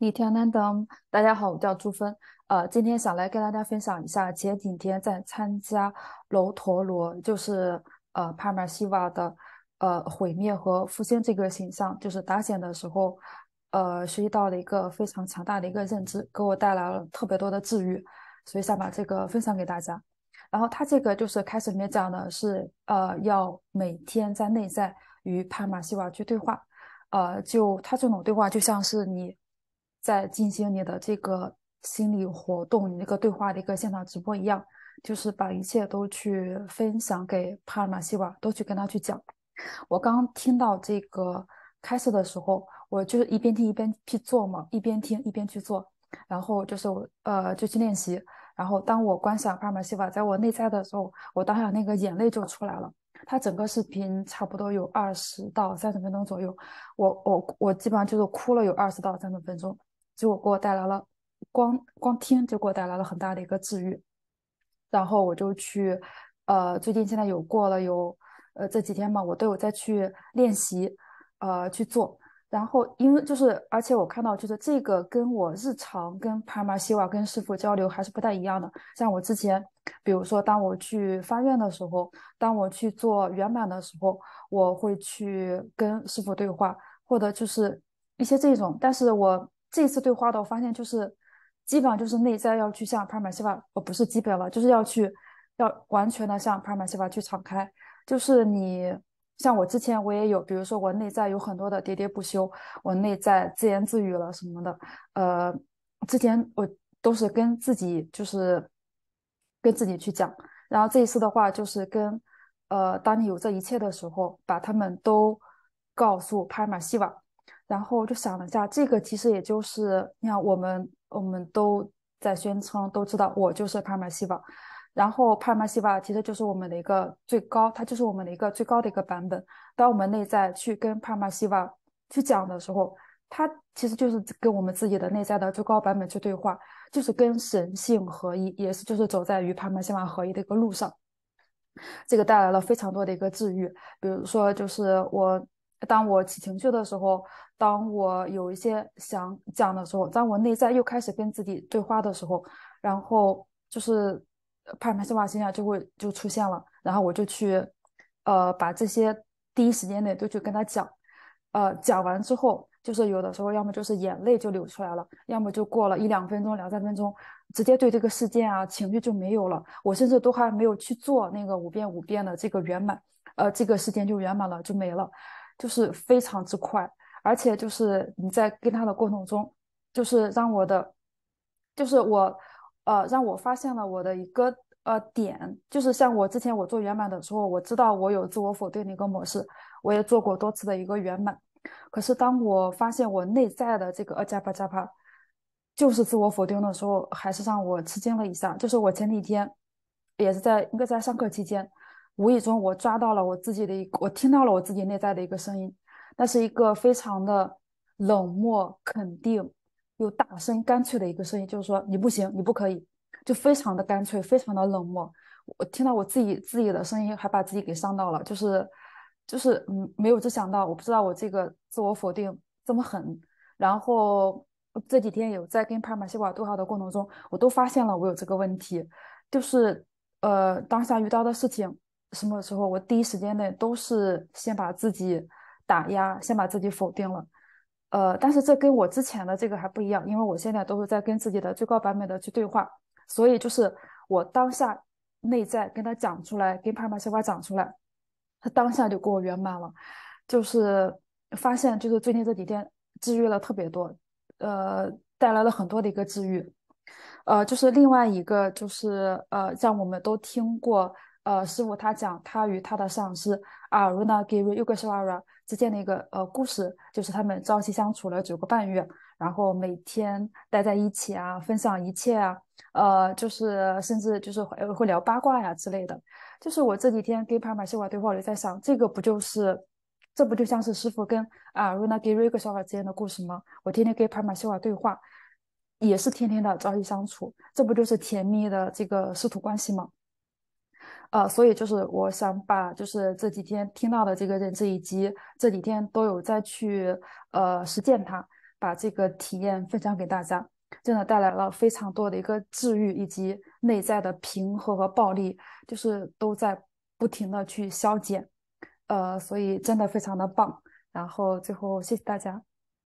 你听难当，大家好，我叫朱芬。今天想来跟大家分享一下前几天在参加楼陀罗，就是帕玛西瓦的毁灭和复兴这个形象，就是打显的时候，学习到了一个非常强大的一个认知，给我带来了特别多的治愈，所以想把这个分享给大家。然后他这个就是开始里面讲的是要每天在内在与帕玛西瓦去对话，就他这种对话就像是你在进行你的这个心理活动，你这个对话的一个现场直播一样，就是把一切都去分享给帕玛西瓦，都去跟他去讲。我刚听到这个开始的时候，我就是一边听一边去做嘛，一边听一边去做，然后就是我就去练习。然后当我观想帕玛西瓦在我内在的时候，我当下那个眼泪就出来了。他整个视频差不多有20到30分钟左右，我基本上就是哭了有20到30分钟，结果给我带来了光听就给我带来了很大的一个治愈。然后我就去最近现在有过了有这几天嘛，我都有再去练习去做。然后因为就是而且我看到就是这个跟我日常跟帕玛西瓦跟师傅交流还是不太一样的。像我之前比如说当我去发愿的时候，当我去做圆满的时候，我会去跟师傅对话，或者就是一些这种。但是我这次对话的我发现就是基本上就是内在要去向帕玛西瓦，不是基本了，就是要完全的向帕玛西瓦去敞开。就是你像我之前我也有，比如说我内在有很多的喋喋不休，我内在自言自语了什么的，之前我都是跟自己就是跟自己去讲。然后这一次的话就是跟当你有这一切的时候，把他们都告诉帕玛西瓦。然后就想了一下，这个其实也就是你看我们都在宣称都知道我就是帕玛西瓦，然后帕玛西瓦其实就是我们的一个最高，它就是我们的一个最高的一个版本。当我们内在去跟帕玛西瓦去讲的时候，它其实就是跟我们自己的内在的最高版本去对话，就是跟神性合一，也是就是走在与帕玛西瓦合一的一个路上。这个带来了非常多的一个治愈。比如说就是当我起情绪的时候，当我有一些想讲的时候，当我内在又开始跟自己对话的时候，然后就是帕玛西瓦形象就出现了。然后我就去把这些第一时间内都去跟他讲，讲完之后就是有的时候要么就是眼泪就流出来了，要么就过了1-2分钟2-3分钟直接对这个事件啊情绪就没有了。我甚至都还没有去做那个5遍5遍的这个圆满，这个事件就圆满了，就没了，就是非常之快。而且就是你在跟他的过程中，就是让我的就是我让我发现了我的一个点。就是像我之前我做圆满的时候，我知道我有自我否定的一个模式，我也做过多次的一个圆满。可是当我发现我内在的这个阿加帕就是自我否定的时候，还是让我吃惊了一下。就是我前几天也是在应该在上课期间，无意中我抓到了我自己的我听到了我自己内在的一个声音，那是一个非常的冷漠肯定又大声干脆的一个声音，就是说你不行，你不可以，就非常的干脆，非常的冷漠。我听到我自己的声音，还把自己给伤到了，就是没有想到，我不知道我这个自我否定这么狠。然后这几天有在跟帕玛西瓦对话的过程中，我都发现了我有这个问题，就是当下遇到的事情，什么时候我第一时间内都是先把自己打压，先把自己否定了。但是这跟我之前的这个还不一样，因为我现在都是在跟自己的最高版本的去对话，所以就是我当下内在跟他讲出来，跟帕玛西瓦讲出来，他当下就给我圆满了。就是发现就是最近这几天治愈了特别多，带来了很多的一个治愈。就是另外一个就是像我们都听过师傅他讲他与他的上师阿如那给瑞尤格舍瓦拉之间的一个故事，就是他们朝夕相处了9个半月，然后每天待在一起啊，分享一切啊，就是甚至就是会聊八卦呀之类的。就是我这几天跟帕玛西瓦对话，我就在想，这不就像是师傅跟阿如那给瑞尤格舍瓦拉之间的故事吗？我天天跟帕玛西瓦对话，也是天天的朝夕相处，这不就是甜蜜的这个师徒关系吗？所以就是我想把就是这几天听到的这个认知，以及这几天都有再去实践它，把这个体验分享给大家，真的带来了非常多的一个治愈以及内在的平和和暴力，就是都在不停的去消减，所以真的非常的棒。然后最后谢谢大家。